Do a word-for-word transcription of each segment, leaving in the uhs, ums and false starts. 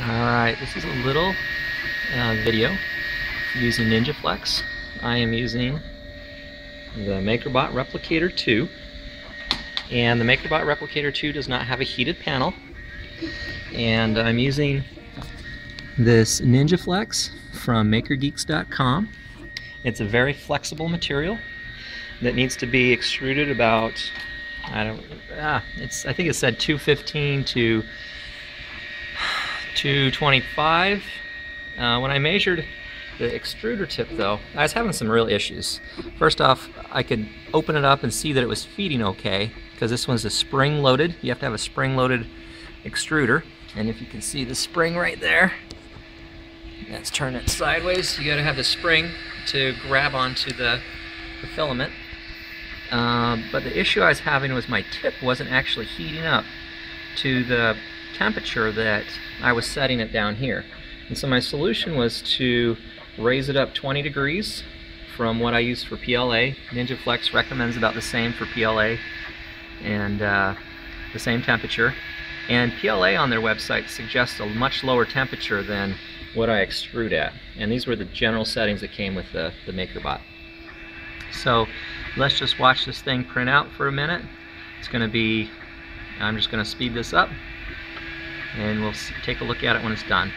Alright, this is a little uh, video using NinjaFlex. I am using the MakerBot Replicator two, and the MakerBot Replicator two does not have a heated panel, and I'm using this NinjaFlex from Maker Geeks dot com. It's a very flexible material that needs to be extruded about, I don't, ah, it's, I think it said two fifteen to two twenty-five. Uh, when I measured the extruder tip, though, I was having some real issues. First off, I could open it up and see that it was feeding okay, because this one's a spring-loaded. You have to have a spring-loaded extruder, and if you can see the spring right there, let's turn it sideways. You got to have the spring to grab onto the, the filament. Uh, but the issue I was having was my tip wasn't actually heating up to the temperature that I was setting it down here. And so my solution was to raise it up twenty degrees from what I use for P L A. NinjaFlex recommends about the same for P L A and uh, the same temperature. And P L A on their website suggests a much lower temperature than what I extrude at. And these were the general settings that came with the, the MakerBot. So let's just watch this thing print out for a minute. It's going to be, I'm just going to speed this up, and we'll take a look at it when it's done.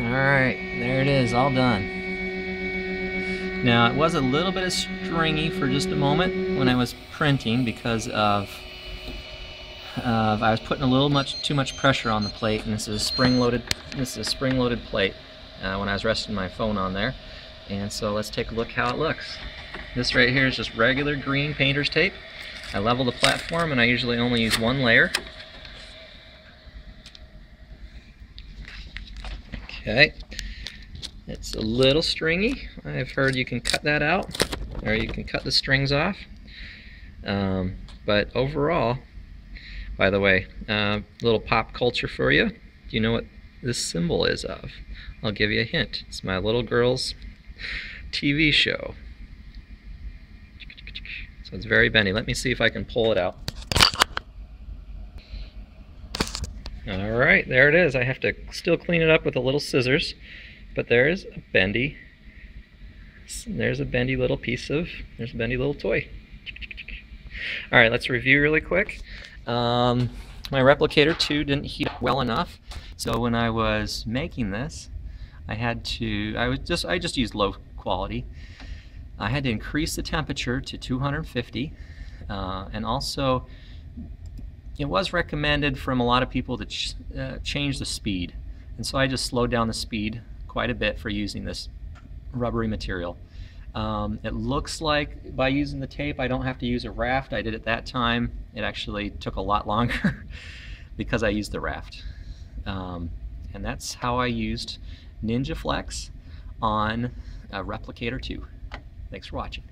Alright, there it is, all done. Now, it was a little bit of stringy for just a moment when I was printing because of, of I was putting a little much too much pressure on the plate, and this is a spring-loaded this is a spring-loaded plate uh, when I was resting my phone on there. And so let's take a look how it looks. This right here is just regular green painter's tape. I level the platform, and I usually only use one layer. Okay, it's a little stringy. I've heard you can cut that out, or you can cut the strings off. Um, but overall, by the way, a uh, little pop culture for you. Do you know what this symbol is of? I'll give you a hint. It's my little girl's T V show. So it's very bendy. Let me see if I can pull it out. All right, there it is. I have to still clean it up with a little scissors, but there is a bendy, there's a bendy little piece of, there's a bendy little toy. All right, let's review really quick. Um, my Replicator two didn't heat up well enough, so when I was making this, I had to, I was just, I just used low quality. I had to increase the temperature to two hundred fifty, uh, and also, it was recommended from a lot of people to ch uh, change the speed, and so I just slowed down the speed quite a bit for using this rubbery material. Um, it looks like by using the tape I don't have to use a raft. I did it that time. It actually took a lot longer because I used the raft. Um, and that's how I used NinjaFlex on a Replicator two. Thanks for watching.